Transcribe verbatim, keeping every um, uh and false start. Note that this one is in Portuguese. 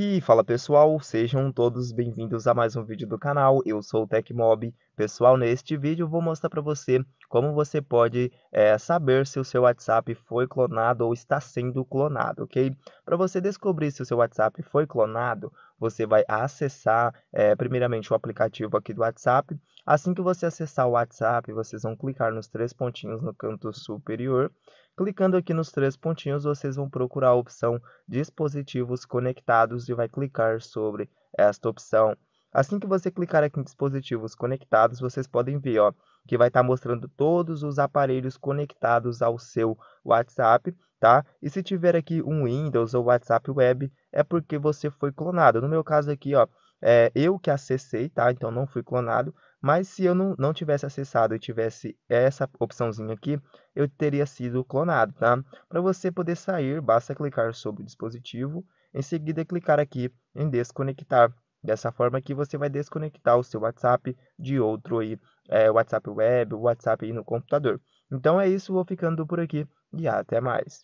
E fala pessoal, sejam todos bem-vindos a mais um vídeo do canal, eu sou o TecMobi. Pessoal, neste vídeo eu vou mostrar para você como você pode é, saber se o seu WhatsApp foi clonado ou está sendo clonado, ok? Para você descobrir se o seu WhatsApp foi clonado, você vai acessar é, primeiramente o aplicativo aqui do WhatsApp. Assim que você acessar o WhatsApp, vocês vão clicar nos três pontinhos no canto superior. Clicando aqui nos três pontinhos, vocês vão procurar a opção dispositivos conectados e vai clicar sobre esta opção. Assim que você clicar aqui em dispositivos conectados, vocês podem ver, ó, que vai estar mostrando todos os aparelhos conectados ao seu WhatsApp, tá? E se tiver aqui um Windows ou WhatsApp Web, é porque você foi clonado. No meu caso aqui, ó, é eu que acessei, tá? Então não fui clonado. Mas se eu não, não tivesse acessado e tivesse essa opçãozinha aqui, eu teria sido clonado, tá? Para você poder sair, basta clicar sobre o dispositivo, em seguida clicar aqui em desconectar. Dessa forma aqui você vai desconectar o seu WhatsApp de outro aí, é, WhatsApp web, WhatsApp aí no computador. Então é isso, vou ficando por aqui e até mais.